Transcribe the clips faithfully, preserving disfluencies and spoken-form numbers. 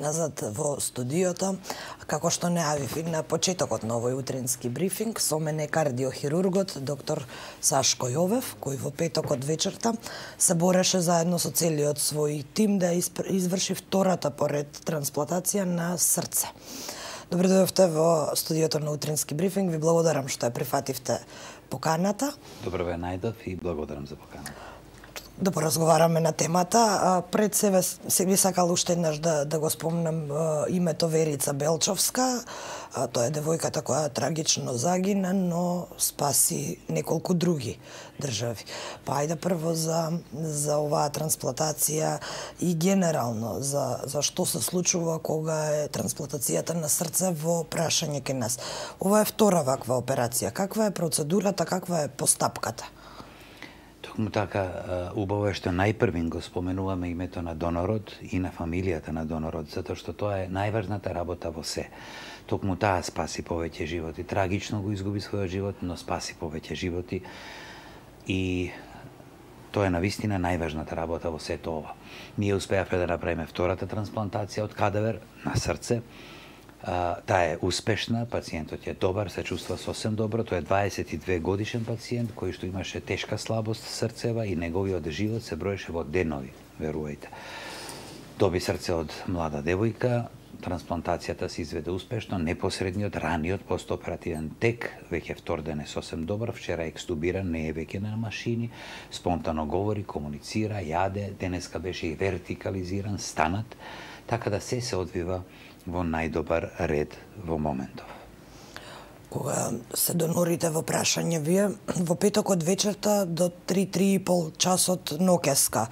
назад во студиото, како што не авив на почетокот на овој утренски брифинг, со мене кардиохирургот доктор Сашко Јовев, кој во петок од вечерта се бореше заедно со целиот свој тим да изврши втората поред трансплантација на срце. Добре дојдовте во студиото на утренски брифинг. Ви благодарам што ја прифативте поканата. Добро ве најдов и благодарам за поканата. Да поразговараме на темата. Пред себе би сакал уште еднаш да, да го спомнам името Верица Белчовска. Тоа е девојката која трагично загина, но спаси неколку други држави. Па ајде прво за, за оваа трансплантација и генерално за, за што се случува кога е трансплантацијата на срце во прашање кај нас. Ова е втора ваква операција. Каква е процедурата, каква е постапката? Му така, убаво е што најпрвин го споменуваме името на донорот и на фамилијата на донорот, затоа што тоа е најважната работа во се. Токму таа спаси повеќе животи. Трагично го изгуби својот живот, но спаси повеќе животи. И тоа е навистина најважната работа во сето ова. Ние успеавме да направиме втората трансплантација од кадавер на срце. Таа е успешна, пациентот е добар, се чувства сосем добро. Тоа е дваесет и две годишен пациент кој што имаше тешка слабост срцева и неговиот живот се броеше во денови, верувајте. Доби срце од млада девојка, трансплантацијата се изведе успешно, непосредниот раниот постоперативен тек, веќе втор ден е сосем добар, вчера е екстубиран, не е веќе на машини, спонтано говори, комуницира, јаде, денеска беше и вертикализиран, станат, така да се се одвива во најдобар ред во моментов. Кога се донорите во прашање, вие во петок од вечерта до три-три и пол часот ноќеска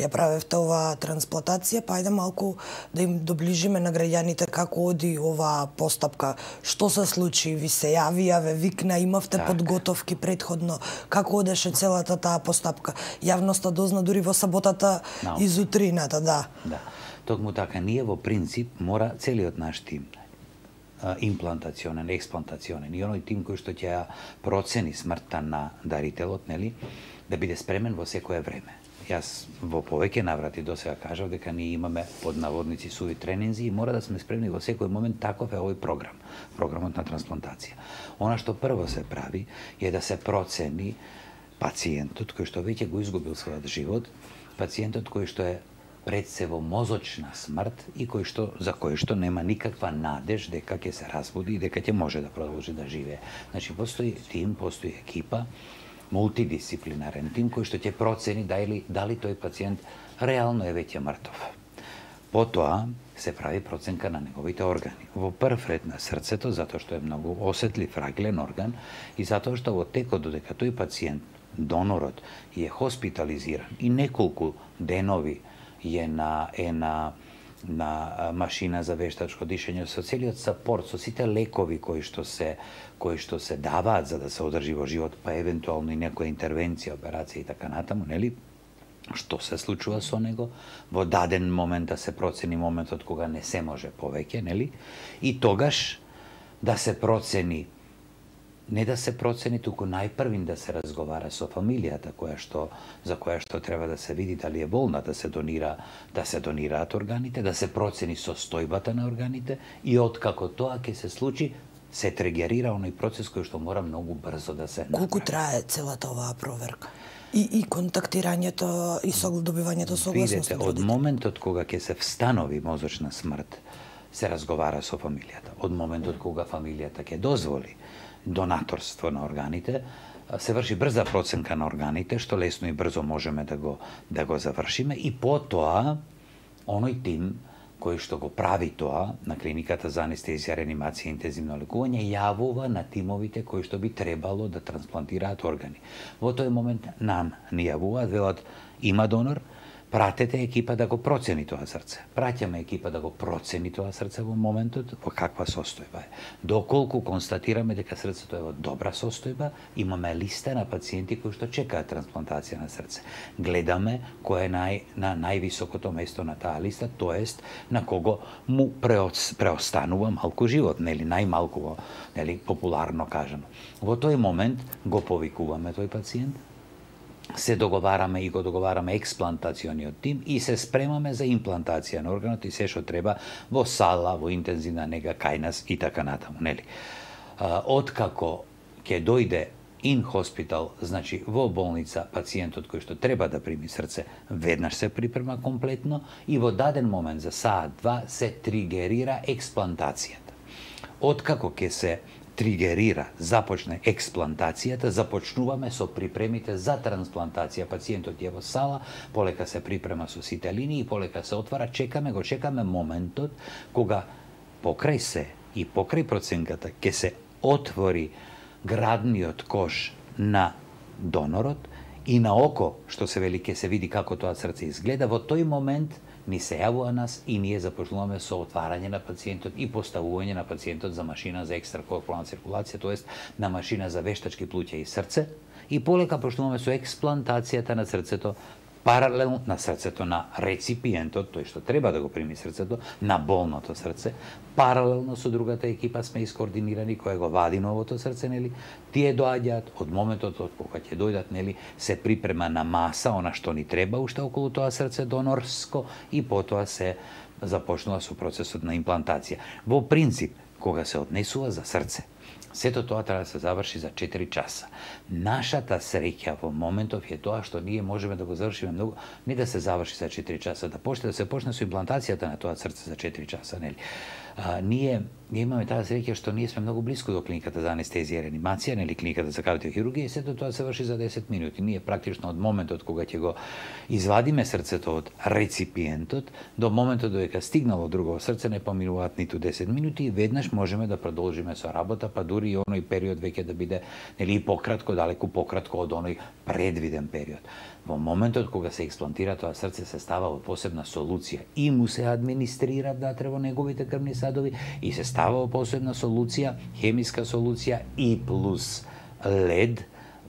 ја правевте оваа трансплантација, па ајде малку да им доближиме на граѓаните како оди оваа постапка. Што се случи? Ви се јавија, ве викна, имавте так. подготовки предходно. Како одеше целата таа постапка? Јавноста дозна дури во саботата no. изутрината, да. Да. Токму така, ние во принцип мора целиот наш тим, имплантационен, експлантационен, и оној тим кој што ќе ја процени смртта на дарителот, нели, да биде спремен во секое време. Јас во повеќе наврати досега кажав дека ние имаме под наводници суви тренинзи и мора да сме спремни во секој момент. Таков е овој програм, програмот на трансплантација. Она што прво се прави е да се процени пациентот кој што веќе го изгубил својот живот, пациентот кој што е пред се во мозочна смрт и кој што, за кој што нема никаква надеж дека ќе се разбуди и дека ќе може да продолжи да живее. Значи, постои тим, постои екипа, мултидисциплинарен тим, кој што ќе процени дали, дали тој пациент реално е веќе мртов. Потоа се прави проценка на неговите органи. Во прв ред на срцето, затоа што е многу осетлив, фраглен орган и затоа што во текот додека тој пациент, донорот, е хоспитализиран и неколку денови е на, е на, на машина за вештачко дишење, со целиот сапорт, со сите лекови кои што се, кои што се даваат за да се одржи во живот, па евентуално и некоја интервенција, операција и така натаму, нели? Што се случува со него? Во даден момент да се процени моментот кога не се може повеќе, нели? И тогаш да се процени, не да се процени, туку најпрвин да се разговара со фамилијата која што, за која што треба да се види дали е волна да се донира, да се донираат органите, да се процени состојбата на органите и откако тоа ќе се случи, се тригерира оној процес кој што мора многу брзо да се направи. Колку трае целата оваа проверка? И, и контактирањето и добивањето согласност? Видете, од моментот кога ќе се встанови мозочна смрт, се разговара со фамилијата. Од моментот кога фамилијата ќе дозволи донаторство на органите, се врши брза проценка на органите, што лесно и брзо можеме да го, да го завршиме. И потоа, оној тим кој што го прави тоа на клиниката за анестезија, реанимација и интензивно лекување, јавува на тимовите кои што би требало да трансплантираат органи. Во тој момент нам не јавуваат, велат има донор, пратете екипа да го процени тоа срце. Праќаме екипа да го процени тоа срце во моментот, во каква состојба е. Доколку констатираме дека срцето е во добра состојба, имаме листа на пациенти кои што чекаат трансплантација на срце. Гледаме кој е нај, на највисокото место на таа листа, тоест на кого му преостанува малку живот, нели, најмалку, нели, популарно кажано. Во тој момент го повикуваме тој пациент, се договараме и го договараме експлантациониот тим и се спремаме за имплантација на органот и се што треба во сала, во интензивна нега, кај нас и така натаму, нели? Откако ќе дојде in hospital, значи во болница, пациентот кој што треба да прими срце, веднаш се припрема комплетно и во даден момент за саат, два, се тригерира експлантацијата. Откако ќе се тригерира, започне експлантацијата, започнуваме со припремите за трансплантација. Пациентот е во сала, полека се припрема со сите линии, полека се отвара, чекаме го, чекаме моментот кога покрај се и покрај проценката ќе се отвори градниот кош на донорот и на око, што се вели, ќе се види како тоа срце изгледа. Во тој момент ни се јавува нас и ние започнуваме со отварање на пациентот и поставување на пациентот за машина за екстракорпорална циркулација, тоест на машина за вештачки плуќа и срце, и полека почнуваме со експлантацијата на срцето паралелно на срцето на реципиентот, тој што треба да го прими срцето, на болното срце. Паралелно со другата екипа сме искоординирани која го вади новото срце, нели? Тие доаѓаат од моментот од кога ќе дојдат, нели, се припрема на маса она што ни треба уште околу тоа срце донорско и потоа се започнува со процесот на имплантација. Во принцип, кога се однесува за срце, сето тоа треба да се заврши за четири часа. Нашата среќа во моментов е тоа што ние можеме да го завршиме многу, не да се заврши за четири часа, да почне да се почне со имплантацијата на тоа срце за четири часа, нели? А, ние, ние имаме таа среќа што ние сме многу близко до клиниката за анестезија и реанимација, нели, клиниката за кардиохирургија, и сето тоа се врши за десет минути. Ние практично од моментот кога ќе го извадиме срцето од реципиентот до моментот додека стигнало другото срце не поминуваат ниту десет минути и веднаш можеме да продолжиме со работа, па дури и оној период веќе да биде, нели, и пократко, далеку пократко од оној предвиден период. Во моментот кога се експлантира тоа срце се става во посебна солуција и му се администрира внатре во неговите крвни садови и се става во посебна солуција, хемиска солуција и плюс лед,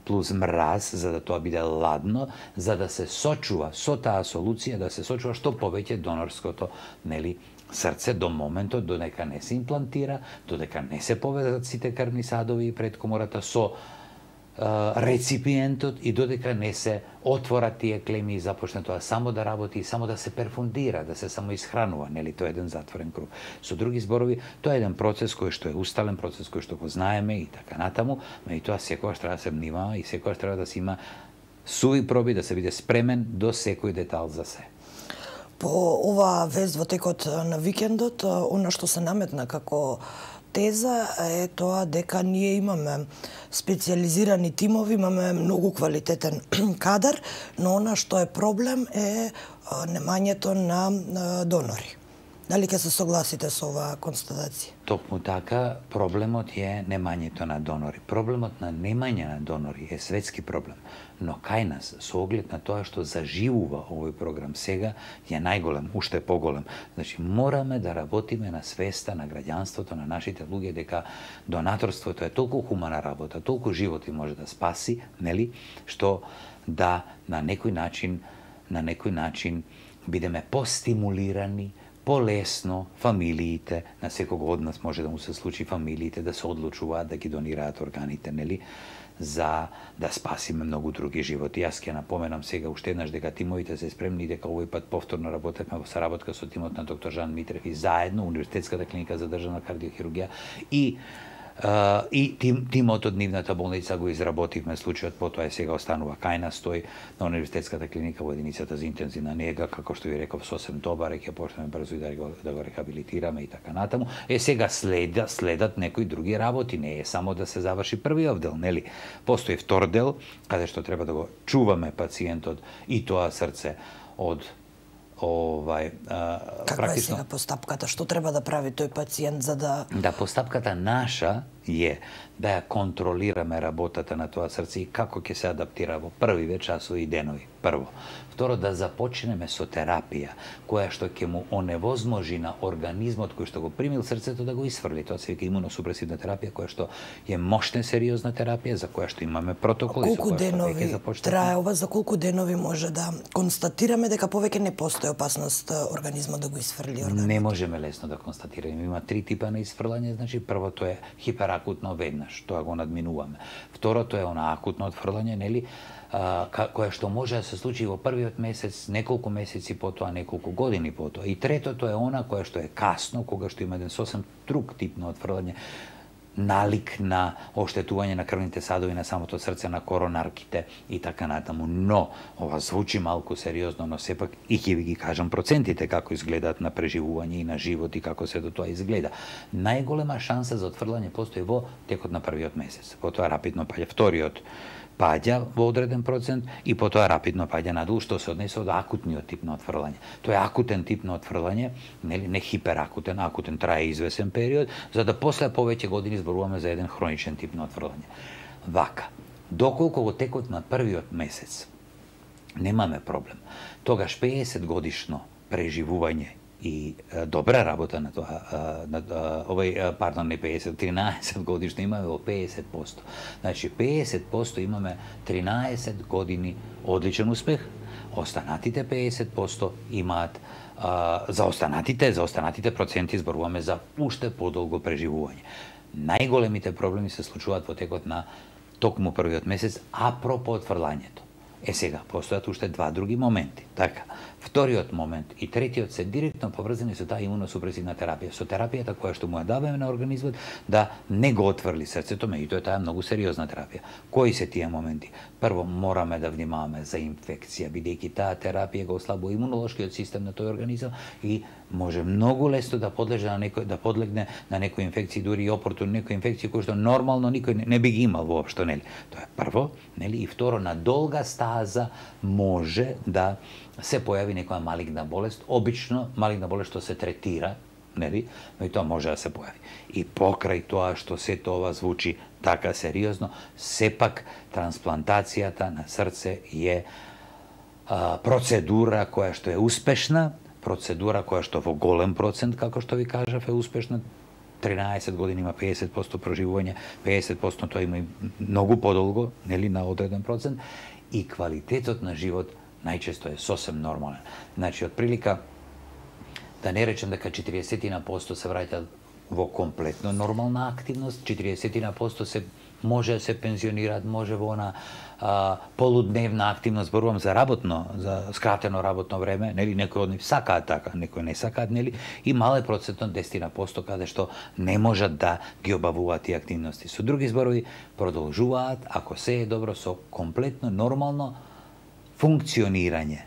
плюс мраз, за да тоа биде ладно, за да се сочува со таа солуција, да се сочува што повеќе донорското, нели, срце до моментот додека не се имплантира, додека не се повезат сите крвни садови и предкомората со е, реципиентот и додека не се отворат тие клеми и започне тоа само да работи и само да се перфундира, да се само исхранува, нели, тоа е еден затворен круг. Со други зборови, тоа е еден процес кој што е устален, процес кој што го знаеме и така натаму, меѓутоа секогаш треба да се внимава и секогаш треба да се има суви проби, да се биде спремен до секој детал за се. По оваа вест во текот на викендот, она што се наметна како теза е тоа дека ние имаме специализирани тимови, имаме многу квалитетен кадар, но она што е проблем е немањето на донори. Дали ќе се согласите со оваа констатација? Токму така, проблемот е немањето на донори. Проблемот на немање на донори е светски проблем. Но кај нас, со оглед на тоа што заживува овој програм сега, е најголем, уште поголем. Значи, мораме да работиме на свеста, на граѓанството, на нашите луѓе, дека донаторството е толку хумана работа, толку животи може да спаси, нели, што да на некој начин, на некој начин бидеме постимулирани, полесно фамилиите, на секого од нас може да му се случи фамилиите да се одлучуваат да ги донираат органите, нели, за да спасиме многу други животи. Јас ќе напоменам сега уште еднаш дека тимовите се спремни и дека овој пат повторно работевме во соработка со тимот на доктор Жан Митрев и заедно Универзитетската клиника за државна кардиохирургија и Uh, и тим, тимот од нивната болница го изработивме случајот, потоа е сега останува кај нас, тој на Универзитетската клиника во единицата за интензивна нега, како што ви реков, сосем добар, ќе почнеме брзо и да го, да го рехабилитираме и така натаму. Е, сега следа, следат некои други работи, не е само да се заврши првиот дел, нели? Постои втор дел, каде што треба да го чуваме пациентот и тоа срце од овај а, каква практично е сега постапката, што треба да прави тој пациент за да да постапката наша е да ја контролираме работата на тоа срце и како ќе се адаптира во првиве часови и денови. Прво, второ, да започнеме со терапија која што ќе му оневозможи на организмот кој што го примил срцето да го исфрли. Тоа се вика имуносупресивна терапија која што е мощна сериозна терапија за која што имаме протоколи. Колку денови трае ова, за колку денови може да констатираме дека повеќе не постои опасност организмот да го исфрли органот? Не можеме лесно да констатираме. Има три типа на исфрлање, значи првото е хиперактивно акутно веднаш, тоа го надминуваме. Второто е она акутно отфрлање, нели, кое што може да се случи во првиот месец, неколку месеци потоа, неколку години потоа. И третото е она кое што е касно, кога што има еден сосем друг тип на отфрлање, налик на оштетување на крвните садови на самото срце, на коронарките и така натаму. Но, ова звучи малку сериозно, но сепак и ќе ви ги кажам процентите како изгледаат на преживување и на живот и како се до тоа изгледа. Најголема шанса за отфрлање постои во текот на првиот месец. Потоа рапидно паѓа вториот, паѓа во одреден процент и потоа рапидно паѓа надолу, што се однесе од акутниот тип на отфрлање. Тоа е акутен тип на отфрлање, нели, не хиперакутен, акутен трае извесен период, за да после повеќе години зборуваме за еден хроничен тип на отфрлање. Вака, доколку во текот на првиот месец немаме проблем, тогаш педесет годишно преживување и добра работа на тоа, на, овај, пардон, не педесет, тринаесет годишно имаме во педесет проценти. Значи, педесет проценти имаме тринаесет години одличен успех, останатите педесет проценти имаат, а, за останатите, за останатите проценти изборуваме за уште подолго преживување. Најголемите проблеми се случуваат во текот на токму првиот месец, апропо отфрлањето. Е сега, постојат уште два други моменти. Така, вториот момент и третиот се директно поврзани со таа имуносупресивна терапија, со терапијата која што му ја даваме на организмот да не го отфрли срцето, меѓутоа таа е многу сериозна терапија. Кои се тие моменти? Прво, мораме да внимаваме за инфекција, бидејќи таа терапија го ослабува имунолошкиот систем на тој организам и може многу лесно да подлежи на некој, да подлегне на некои инфекции, дури и опортун некои инфекции кои што нормално никој не, не би ги имал воопшто, нели? Тоа е прво, нели? И второ, на долга стаза може да се појави некоја малигна болест, обично малигна болест што се третира, нели? Но и тоа може да се појави. И покрај тоа што се тоа звучи така сериозно, сепак трансплантацијата на срце е а, процедура која што е успешна, процедура која што во голем процент, како што ви кажав, е успешна. тринаесет години има педесет проценти проживување, педесет проценти тоа има многу подолго, нели, на одреден процент, и квалитетот на живот најчесто е сосем нормален. Значи, отприлика, да не речем дека четириесет проценти се враќа во комплетно нормална активност, четириесет проценти се може да се пензионираат, може во она а, полудневна активност, зборувам за работно, за скратено работно време, нели, некои од нив сакаат така, некои не сакаат, нели, и мале процентно десет проценти каде што не можат да ги обавуваат тие активности. Со други зборови, продолжуваат, ако се е добро, со комплетно нормално функционирање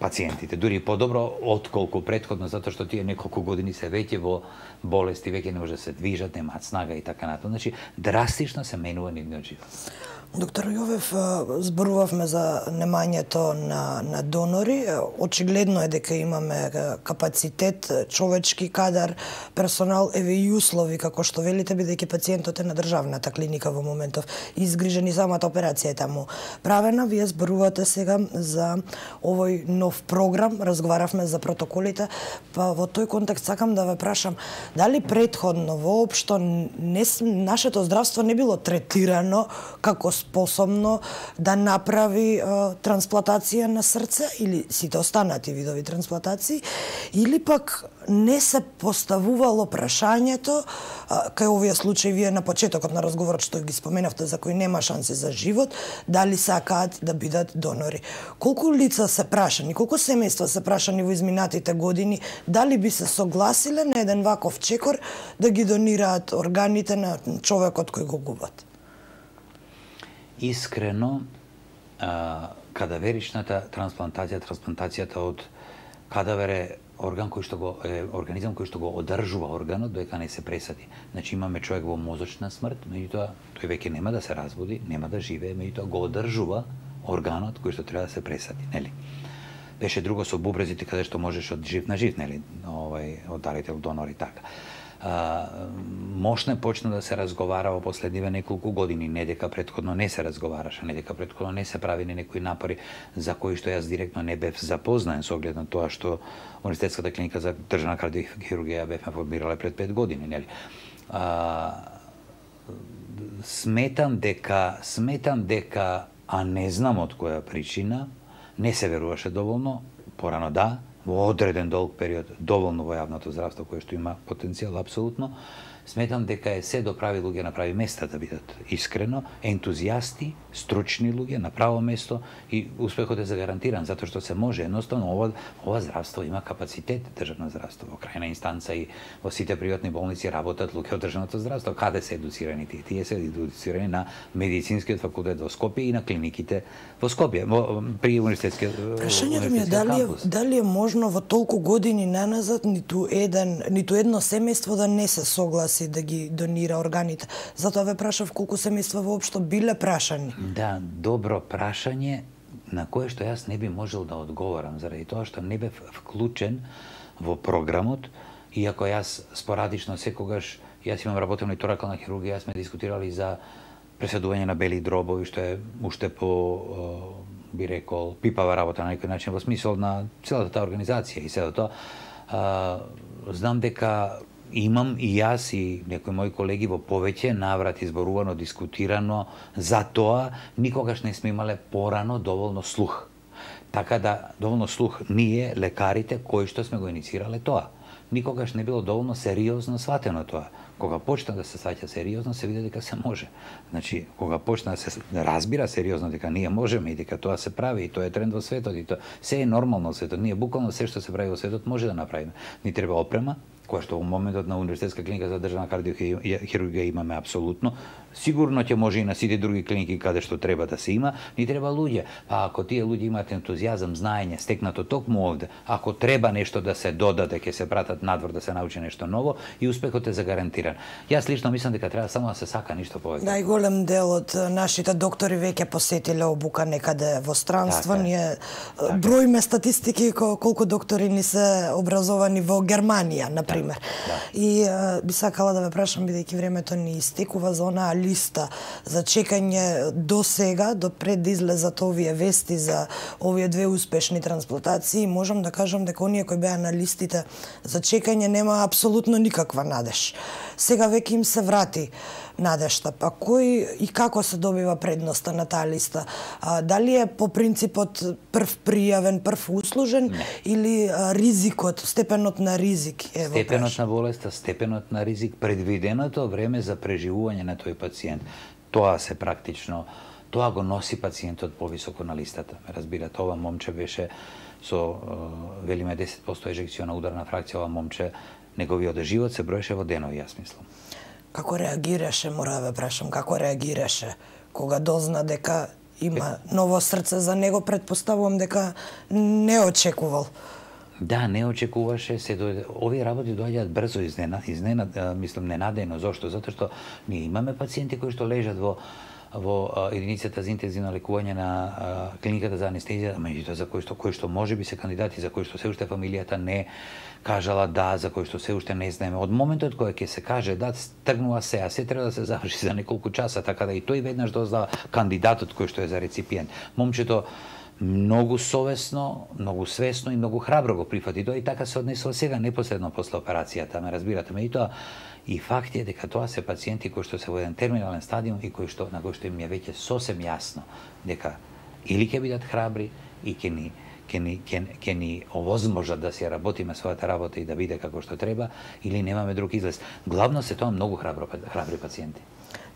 пациентите, дури подобро отколку претходно, затоа што тие неколку години се веќе во болести, веќе не може да се движат, немаат снага и така натаму. Значи, драстично се менува нивниот живот. Доктор Јовев, зборувавме за немањето на, на донори. Очигледно е дека имаме капацитет, човечки кадар, персонал, еве и услови, како што велите, бидејќи пациентот е на државната клиника во моментов, изгрижен и самата операција е таму правена. Вие зборувате сега за овој нов програм, разговаравме за протоколите, па во тој контекст сакам да ве прашам, дали предходно воопшто не, нашето здравство не било третирано како способно да направи а, трансплантација на срце или сите останати видови трансплантации, или пак не се поставувало прашањето, а, кај овие случаи вие на почетокот на разговорот што ги споменавте, за кои нема шанси за живот, дали сакаат да бидат донори. Колку лица се прашани, колку семејства се прашани во изминатите години, дали би се согласиле на еден ваков чекор да ги донираат органите на човекот кој го губат? Искрено, кадаверичната трансплантација, трансплантацијата од кадавер е орган кој што го е организам кој што го одржува органот додека не се пресади. Значи, имаме човек во мозочна смрт, меѓутоа тој веќе нема да се разбуди, нема да живее, меѓутоа го одржува органот кој што треба да се пресади, нели? Беше друго со бубрезите каде што можеш од жив на жив, нели, овај од дарител донор и така. А, мошне почна да се разговара во последниве неколку години, не дека претходно не се разговараше, не дека претходно не се прави ни некои напори за кои што јас директно не бев запознаен со оглед на тоа што Универзитетската клиника за државна кардиохирургија бев формирала пред пет години, нели? А, сметам дека сметам дека а не знам од која причина не се веруваше доволно, порано да, во одреден долг период доволно во јавното здравство кое што има потенцијал апсолутно, сметам дека е се до прави луѓе на прави места да бидат искрено ентузијасти, стручни луѓе на право место и успехот е загарантиран затоа што се може едноставно ова ова здравство има капацитет државно здравство во крајна инстанца и во сите приватни болници работат луѓе од државното здравство каде се едуцирани тие тие се едуцирани на медицинскиот факултет во Скопје и на клиниките во Скопје при универзитетскиот прашањето ми е дали е, дали е можно во толку години наназад ниту еден ниту едно семејство да не се согласи да ги донира органите. Затоа ве прашав колку семејства воопшто биле прашани. Да, добро прашање на кое што јас не би можел да одговорам заради тоа што не бев вклучен во програмот, иако јас спорадично секогаш јас имам работено и торакална хирургија, јас сме дискутирали за преседување на бели дробови што е уште по би рекол пипава работа на некој начин во смисол на целата таа организација и се тоа знам дека имам и јас и некои мои колеги во повеќе наврат изборувано, дискутирано за тоа, никогаш не сме имале порано доволно слух. Така да, доволно слух ние, лекарите, кои што сме го инициирале тоа. Никогаш не било доволно сериозно сватено тоа. Кога почна да се сваќа сериозно, се виде дека се може. Значи, кога почна да се разбира сериозно дека ние можеме и дека тоа се прави и тоа е тренд во светот и тоа се е нормално во светот. Ние буквално се што се прави во светот може да направиме. Ни треба опрема, која што во моментот на Универзитетска клиника за државна кардиохирургија имаме апсолутно. Сигурно ќе може и на сите други клиники каде што треба да се има, ни треба луѓе. Па ако тие луѓе имаат ентузијазам, знаење, стекнато токму овде, ако треба нешто да се додаде, ќе се пратат надвор да се научи нешто ново и успехот е загарантиран. Јас лично мислам дека треба само да се сака ништо повеќе. Да, и голем дел од нашите доктори веќе посетиле обука некаде во странство, ние броиме статистики колку доктори ни се образовани во Германија на пример. Да. И а, би сакала да ве прашам бидејќи времето ни истекува за онаа листа за чекање до сега, до пред да излезат овие вести за овие две успешни трансплантации, можам да кажам дека оние кои беа на листите за чекање нема апсолутно никаква надеж. Сега веќе им се врати надежта. Па кој и како се добива предноста на таа листа? А, дали е по принципот прв пријавен, прв услужен Не. или а, ризикот, степенот на ризик е во степенот на болеста, степенот на ризик, предвиденото време за преживување на тој пациент. Тоа се практично, тоа го носи пациентот повисоко на листата. Разбирате, ова момче беше со велиме десет проценти ежекциона ударна фракција, ова момче неговиот живот се броеше во денови, јас мислам. Како реагираше, мора да ве прашам, како реагираше кога дозна дека има ново срце за него, претпоставувам дека не очекувал. Да, не очекуваше се до овие работи доаѓаат брзо изнена, изнена, мислам ненадејно, зошто? Затоа што ние имаме пациенти кои што лежат во во единицата за интензивно лекување на клиниката за анестезија, меѓутоа за кои што кои што можеби се кандидати, за кои што се уште фамилијата не кажала да, за кои што се уште не знаеме. Од моментот кога ќе се каже да, тргнува се, а се треба да се заврши за неколку часа, така да и тој веднаш дозна кандидатот кој што е за реципиент. Момчето многу совесно, многу свесно и многу храбро го прифати тоа и така се однесува сега непосредно после операцијата, ме разбирате, меѓутоа и факт е дека тоа се пациенти кои што се во еден терминален стадиум и кои што на кои што им е веќе сосем јасно дека или ќе бидат храбри и ќе ни ќе ни ќе, ќе ни овозможат да се работиме својата работа и да биде како што треба или немаме друг излез. Главно се тоа многу храбро храбри пациенти.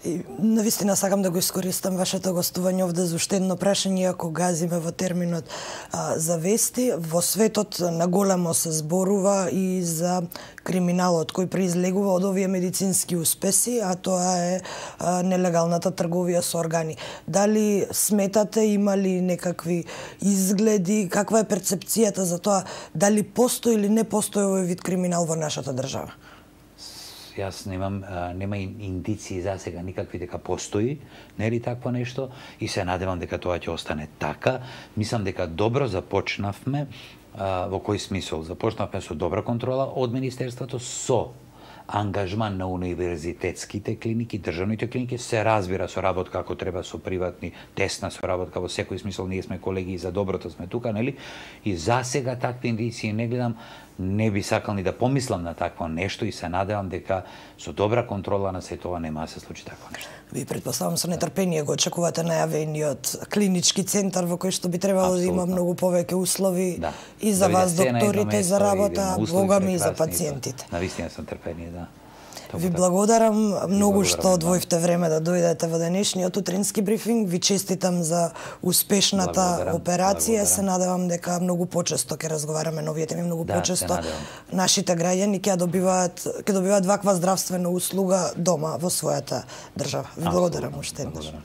И навистина сакам да го искористам вашето гостување овде за уште едно прашање, ако газиме во терминот а, за вести. Во светот на големо се зборува и за криминалот кој произлегува од овие медицински успеси, а тоа е а, нелегалната трговија со органи. Дали сметате, има ли некакви изгледи, каква е перцепцијата за тоа, дали постои или не постои овој вид криминал во нашата држава? Јас немам нема индиции за сега никакви дека постои, нели такво нешто и се надевам дека тоа ќе остане така. Мислам дека добро започнавме, во кој смисол? Започнавме со добра контрола од министерството со angažman na univerzitetskite klinike, državnite klinike, se razvira sorabotka kako treba so privatni, tesna sorabotka, во секој смисол, ние сме колеги и за доброто сме тука, нели? И за сега такви индиции не гледам, не би сакал ни да помислам на такво нешто и се надевам дека со добра контрола на сето ова нема да се случи такво нешто. Ви предпоставам со нетрпение го очекувате најавениот клинички центар во кој што би требало да има многу повеќе услови да. И за да вас докторите, за работа, богами и за пациентите. Да. Навистина сам трпение, да. Ви благодарам многу што одвоивте време да дојдете во денешниот утрински брифинг. Ви честитам за успешната операција. Се надевам дека многу почесто ќе разговараме на овие теми, многу почесто нашите граѓани ќе добиваат ќе добиваат ваква здравствена услуга дома во својата држава. Ви благодарам уште еднаш.